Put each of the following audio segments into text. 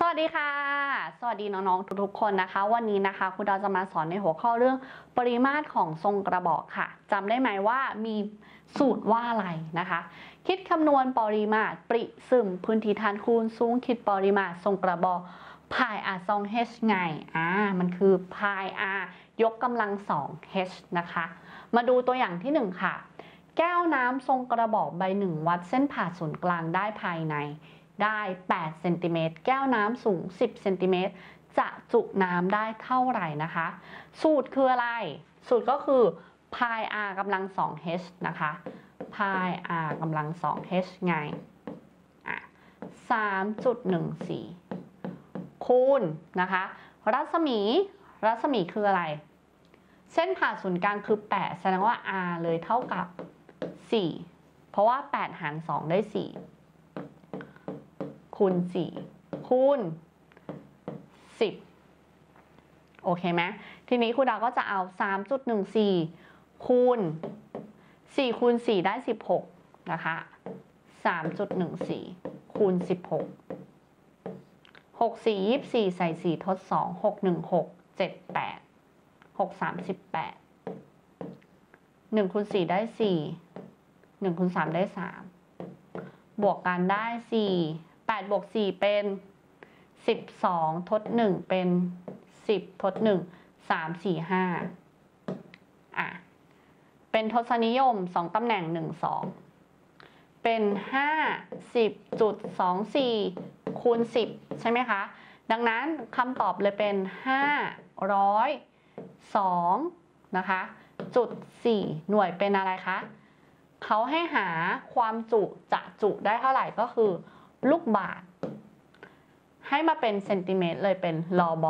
สวัสดีค่ะสวัสดีน้องๆทุกๆคนนะคะวันนี้นะคะครูดาวจะมาสอนในหัวข้อเรื่องปริมาตรของทรงกระบอกค่ะจำได้ไหมว่ามีสูตรว่าอะไรนะคะคิดคำนวณปริมาตรปริซึมพื้นที่ฐานคูณสูงคิดปริมาตรทรงกระบอกพาย r 2 h ไงมันคือพาย r ยกกำลัง2 h นะคะมาดูตัวอย่างที่1ค่ะแก้วน้ำทรงกระบอกใบหนึ่งวัดเส้นผ่าศูนย์กลางได้ภายในได้8เซนติเมตรแก้วน้ำสูง10เซนติเมตรจะจุน้ำได้เท่าไหร่นะคะสูตรคืออะไรสูตรก็คือพาย r กำลัง2 h นะคะพาย r กำลัง2 h ไง 3.14 คูณนะคะรัศมีคืออะไรเส้นผ่าศูนย์กลางคือ8แสดงว่า r เลยเท่ากับ4เพราะว่า8หาร2ได้4คูณ4คูณ10โอเคไหมทีนี้ครูดาวก็จะเอา 3.14 คูณ4คูณ4ได้16นะคะ 3.14 คูณ16 64 24ใส่4ทด2 616 78 638 1คูณ4ได้4 1คูณ3ได้3บวกกันได้48บวก4เป็น12ทด1เป็น10ทด1 3 4 5เป็นทศนิยม2ตำแหน่ง1 2เป็น 50.24 คูณ10ใช่ไหมคะดังนั้นคำตอบเลยเป็น502นะคะจุด4หน่วยเป็นอะไรคะเขาให้หาความจุจะจุได้เท่าไหร่ก็คือลูกบาศก์ให้มาเป็นเซนติเมตรเลยเป็นลบ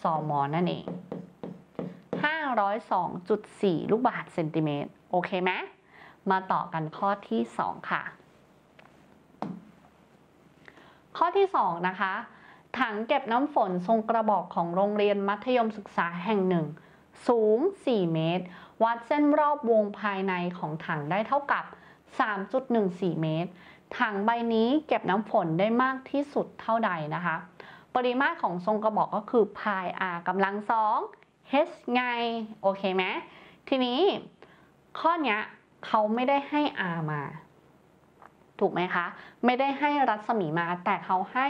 ซมนั่นเอง 502.4 ลูกบาศก์เซนติเมตรโอเคไหมมาต่อกันข้อที่2ค่ะข้อที่2นะคะถังเก็บน้ำฝนทรงกระบอกของโรงเรียนมัธยมศึกษาแห่งหนึ่งสูง4เมตรวัดเส้นรอบวงภายในของถังได้เท่ากับ 3.14 เมตรถังใบนี้เก็บน้ำฝนได้มากที่สุดเท่าใดนะคะปริมาตรของทรงกระบอกก็คือพาย r กำลัง2 h ไงโอเคไหมทีนี้ข้อนี้เขาไม่ได้ให้ r มาถูกไหมคะไม่ได้ให้รัศมีมาแต่เขาให้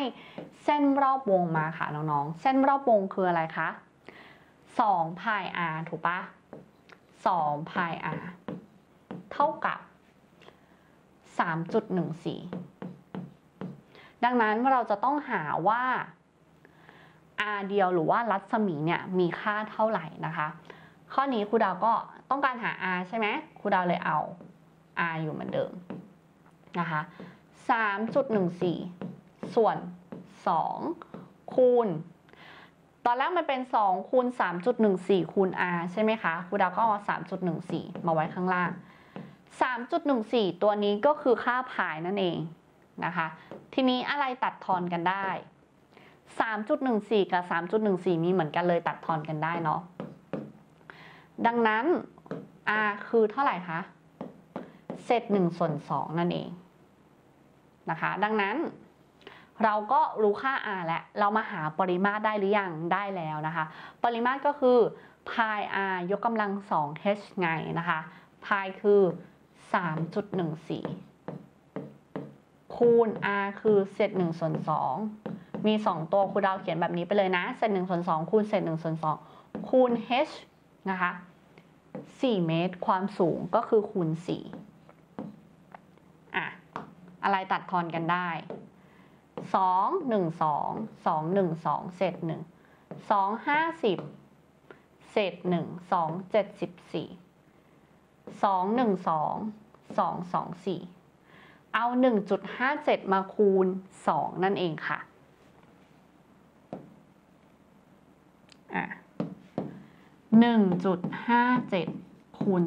เส้นรอบวงมาค่ะน้องๆเส้นรอบวงคืออะไรคะ2พาย r ถูกปะ2พาย r เท่ากับ3.14 ดังนั้นเราจะต้องหาว่า r เดียวหรือว่ารัศมีเนี่ยมีค่าเท่าไหร่นะคะข้อนี้ครูดาวก็ต้องการหา r ใช่ไหมครูดาวเลยเอา r อยู่เหมือนเดิมนะคะ 3.14 ส่วน2คูณตอนแรกมันเป็น2คูณ 3.14 คูณ r ใช่ไหมคะครูดาวก็เอา 3.14 มาไว้ข้างล่าง3.14 ตัวนี้ก็คือค่าพายนั่นเองนะคะทีนี้อะไรตัดทอนกันได้ 3.14 กับ 3.14 มีเหมือนกันเลยตัดทอนกันได้เนาะดังนั้น r คือเท่าไหร่คะเศษ1ส่วน2นั่นเองนะคะดังนั้นเราก็รู้ค่า r แล้วเรามาหาปริมาตรได้หรือยังได้แล้วนะคะปริมาตรก็คือพาย r ยกกำลัง2 h ไงนะคะพายคือ 3.14 คูณ r คือเศษ1ส่วน2มี2ตัวครูดาวเขียนแบบนี้ไปเลยนะเศษ1ส่วน2คูณเศษ1ส่วน2คูณ h นะคะ4เมตรความสูงก็คือคูณ4อะไรตัดทอนกันได้2 1 2 2 1 2เศษ1 2 50เศษ1 2 74212 224เอา 1.57 มาคูณ2นั่นเองค่ะ1.57 คูณ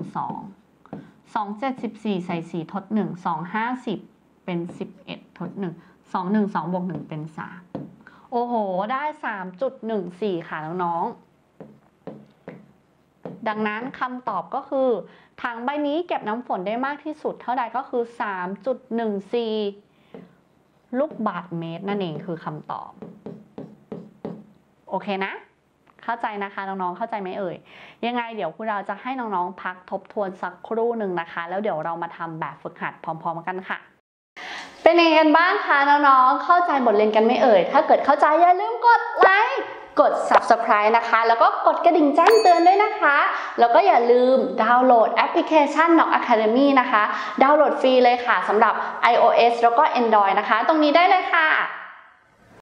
2 274ใส่4ทด1 250เป็น11ทด1 212บวก1เป็น3โอ้โหได้ 3.14 ค่ะน้องๆดังนั้นคำตอบก็คือถังใบนี้เก็บน้ำฝนได้มากที่สุดเท่าใดก็คือ 3.14 ลูกบาศก์เมตรนั่นเองคือคำตอบ อเคนะเข้าใจนะคะน้องๆเข้าใจไหมเอ่ยยังไงเดี๋ยวคุณเราจะให้น้องๆพักทบทวนสักครู่หนึ่งนะคะแล้วเดี๋ยวเรามาทำแบบฝึกหัดพร้อมๆกันค่ะเป็นยังไงกันบ้างคะน้องๆเข้าใจบทเรียนกันไหมเอ่ยถ้าเกิดเข้าใจอย่าลืมกดไลค์กด Subscribe นะคะแล้วก็กดกระดิ่งแจ้งเตือนด้วยนะคะแล้วก็อย่าลืมดาวน์โหลดแอปพลิเคชัน Knock Academy นะคะดาวน์โหลดฟรีเลยค่ะสำหรับ iOS แล้วก็ Android นะคะตรงนี้ได้เลยค่ะ